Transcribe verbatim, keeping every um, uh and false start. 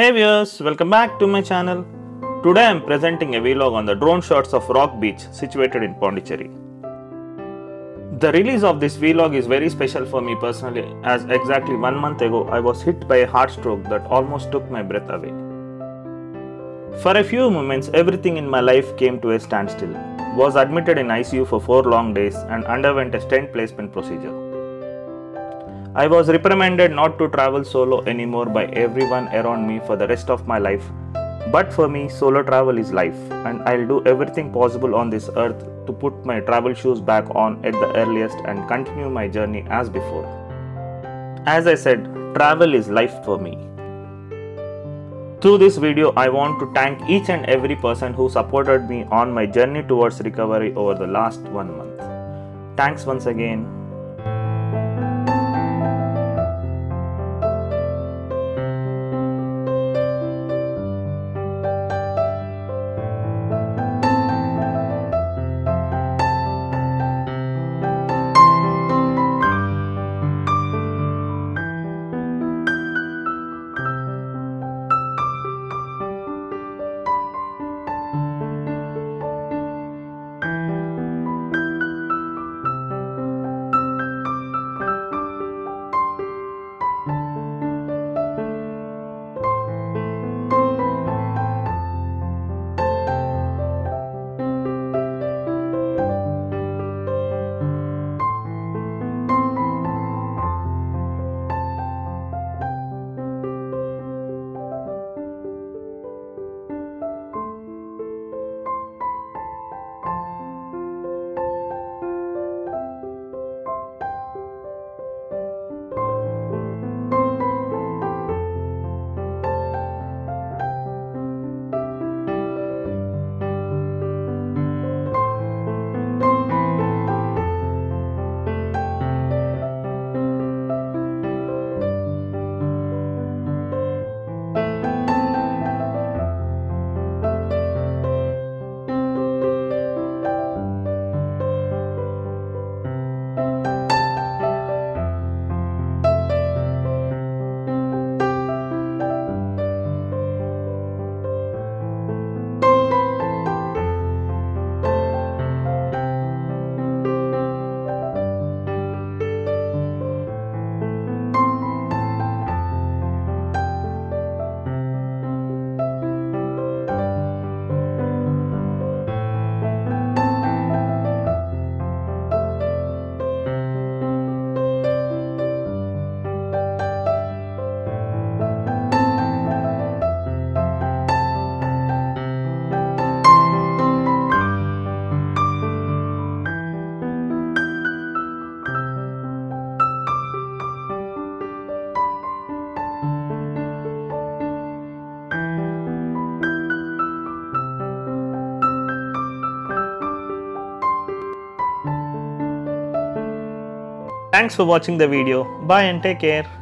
Hey viewers, welcome back to my channel. Today I am presenting a vlog on the drone shots of Rock Beach situated in Puducherry. The release of this vlog is very special for me personally, as exactly one month ago I was hit by a heart stroke that almost took my breath away. For a few moments everything in my life came to a standstill. Was admitted in I C U for four long days and underwent a stent placement procedure. I was reprimanded not to travel solo anymore by everyone around me for the rest of my life, but for me solo travel is life, and I'll do everything possible on this earth to put my travel shoes back on at the earliest and continue my journey as before. As I said, travel is life for me. Through this video I want to thank each and every person who supported me on my journey towards recovery over the last one month. Thanks once again. Thanks for watching the video. Bye and take care.